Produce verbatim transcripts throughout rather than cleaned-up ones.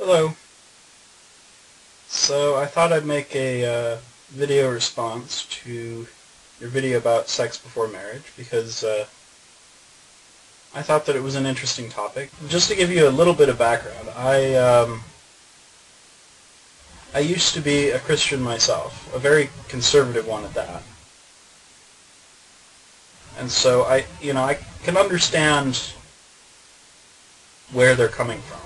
Hello. So I thought I'd make a uh, video response to your video about sex before marriage because uh, I thought that it was an interesting topic. Just to give you a little bit of background, I um, I used to be a Christian myself, a very conservative one at that. And so I, you know, I can understand where they're coming from.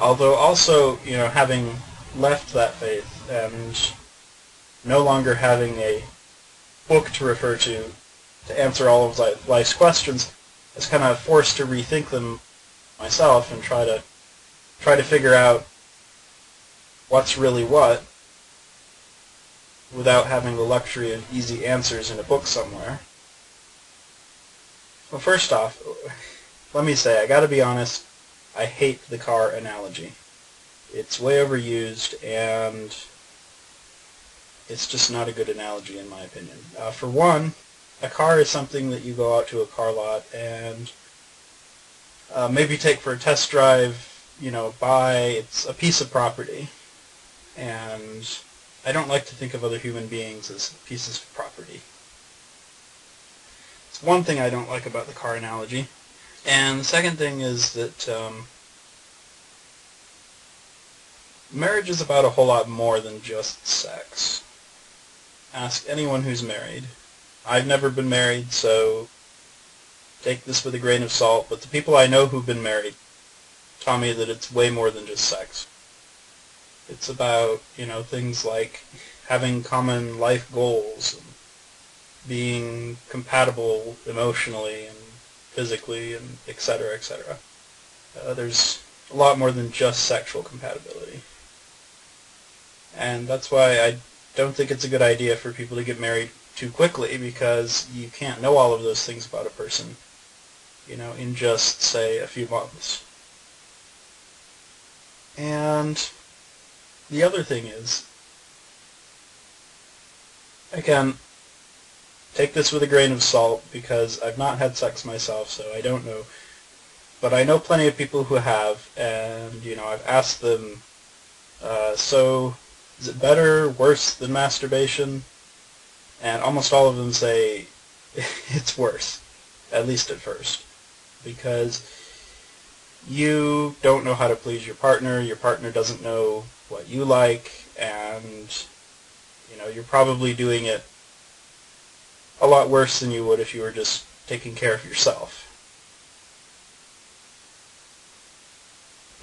Although also, you know, having left that faith and no longer having a book to refer to to answer all of life's questions, I was kind of forced to rethink them myself and try to try to figure out what's really what without having the luxury of easy answers in a book somewhere. Well, first off, let me say, I gotta be honest, I hate the car analogy. It's way overused, and it's just not a good analogy in my opinion. Uh, for one, a car is something that you go out to a car lot and uh, maybe take for a test drive, you know, buy. It's a piece of property. And I don't like to think of other human beings as pieces of property. It's one thing I don't like about the car analogy. And the second thing is that um, marriage is about a whole lot more than just sex. Ask anyone who's married. I've never been married, so take this with a grain of salt, but the people I know who've been married tell me that it's way more than just sex. It's about, you know, things like having common life goals, and being compatible emotionally and physically, and et cetera, et cetera. Uh, there's a lot more than just sexual compatibility. And that's why I don't think it's a good idea for people to get married too quickly, because you can't know all of those things about a person, you know, in just, say, a few months. And the other thing is, again, take this with a grain of salt, because I've not had sex myself, so I don't know. But I know plenty of people who have, and, you know, I've asked them, uh, so, is it better, worse than masturbation? And almost all of them say it's worse, at least at first, because you don't know how to please your partner, your partner doesn't know what you like, and, you know, you're probably doing it a lot worse than you would if you were just taking care of yourself.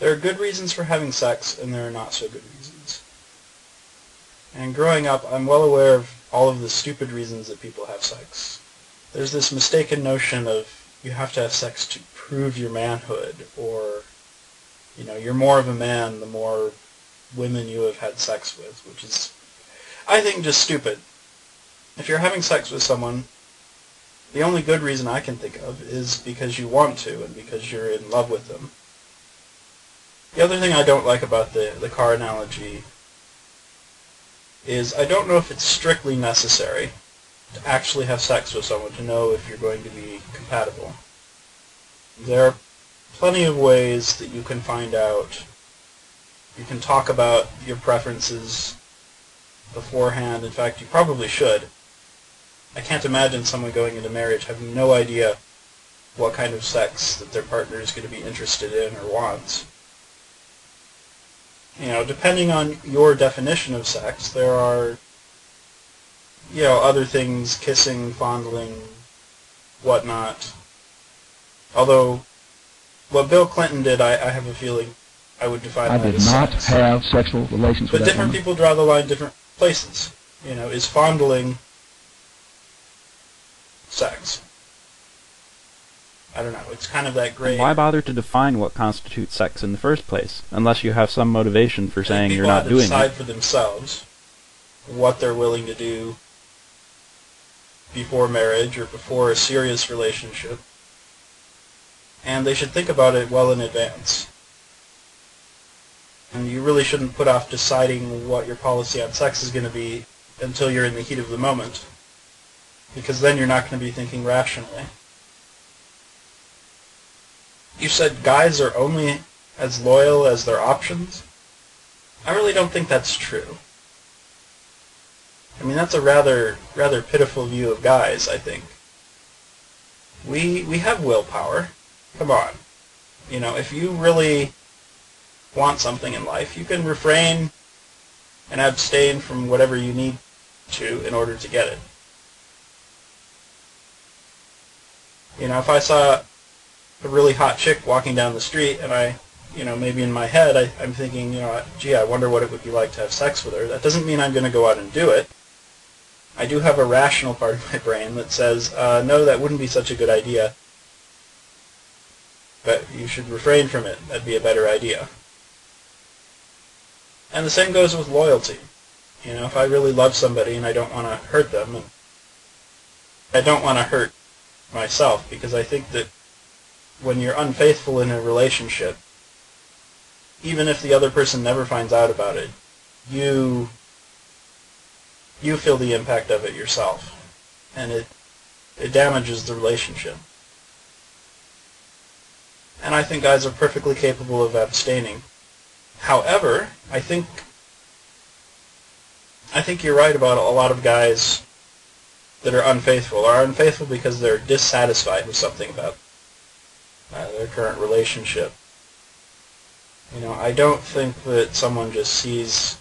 There are good reasons for having sex, and there are not so good reasons. And growing up, I'm well aware of all of the stupid reasons that people have sex. There's this mistaken notion of you have to have sex to prove your manhood, or, you know, you're more of a man the more women you have had sex with, which is, I think, just stupid. If you're having sex with someone, the only good reason I can think of is because you want to and because you're in love with them. The other thing I don't like about the, the car analogy is I don't know if it's strictly necessary to actually have sex with someone to know if you're going to be compatible. There are plenty of ways that you can find out. You can talk about your preferences beforehand. In fact, you probably should. I can't imagine someone going into marriage having no idea what kind of sex that their partner is going to be interested in or wants. You know, depending on your definition of sex, there are, you know, other things, kissing, fondling, whatnot. Although, what Bill Clinton did, I, I have a feeling I would define I that as sex. I did not have sexual relations with that woman. But different people draw the line different places. You know, is fondling sex? I don't know, it's kind of that gray. Why bother to define what constitutes sex in the first place, unless you have some motivation for saying you're not doing it? People decide for themselves what they're willing to do before marriage or before a serious relationship, and they should think about it well in advance. And you really shouldn't put off deciding what your policy on sex is going to be until you're in the heat of the moment, because then you're not going to be thinking rationally. You said guys are only as loyal as their options? I really don't think that's true. I mean, that's a rather rather pitiful view of guys, I think. We we have willpower. Come on. You know, if you really want something in life, you can refrain and abstain from whatever you need to in order to get it. You know, if I saw a really hot chick walking down the street and I, you know, maybe in my head I, I'm thinking, you know, gee, I wonder what it would be like to have sex with her. That doesn't mean I'm going to go out and do it. I do have a rational part of my brain that says, uh, no, that wouldn't be such a good idea. But you should refrain from it. That'd be a better idea. And the same goes with loyalty. You know, if I really love somebody and I don't want to hurt them, and I don't want to hurt myself, because I think that when you're unfaithful in a relationship, even if the other person never finds out about it, you you feel the impact of it yourself, and it it damages the relationship. And I think guys are perfectly capable of abstaining. However, I think I think you're right about a lot of guys that are unfaithful are unfaithful because they're dissatisfied with something about uh, their current relationship. You know, I don't think that someone just sees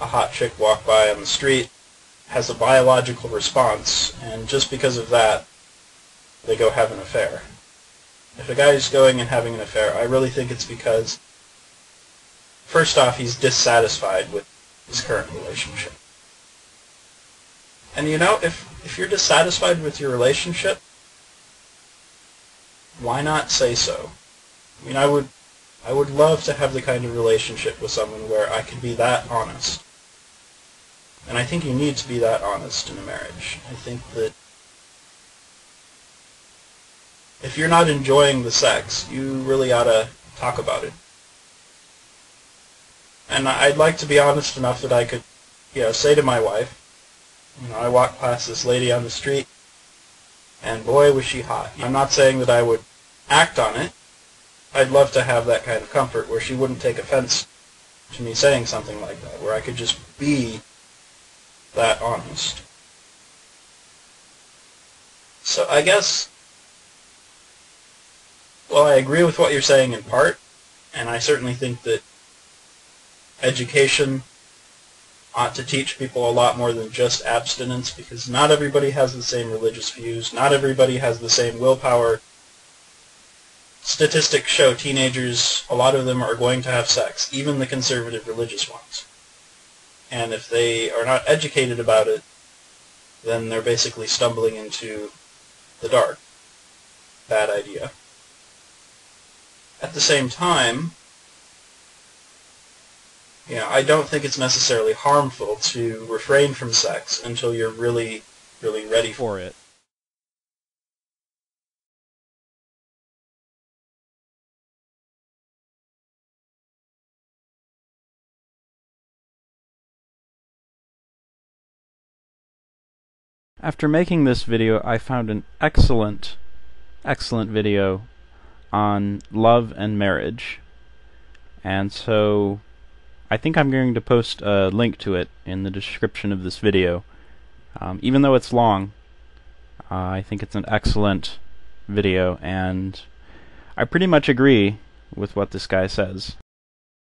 a hot chick walk by on the street, has a biological response, and just because of that, they go have an affair. If a guy is going and having an affair, I really think it's because, first off, he's dissatisfied with his current relationship. And you know, if, if you're dissatisfied with your relationship, why not say so? I mean, I would, I would love to have the kind of relationship with someone where I could be that honest. And I think you need to be that honest in a marriage. I think that if you're not enjoying the sex, you really ought to talk about it. And I'd like to be honest enough that I could, you know, say to my wife, you know, I walked past this lady on the street, and boy, was she hot. I'm not saying that I would act on it. I'd love to have that kind of comfort where she wouldn't take offense to me saying something like that, where I could just be that honest. So I guess, well, I agree with what you're saying in part, and I certainly think that education ought to teach people a lot more than just abstinence, because not everybody has the same religious views, not everybody has the same willpower. Statistics show teenagers, a lot of them are going to have sex, even the conservative religious ones. And if they are not educated about it, then they're basically stumbling into the dark. Bad idea. At the same time, you know, I don't think it's necessarily harmful to refrain from sex until you're really, really ready for it. After making this video, I found an excellent, excellent video on love and marriage, and so I think I'm going to post a link to it in the description of this video. Um, even though it's long, uh, I think it's an excellent video, and I pretty much agree with what this guy says.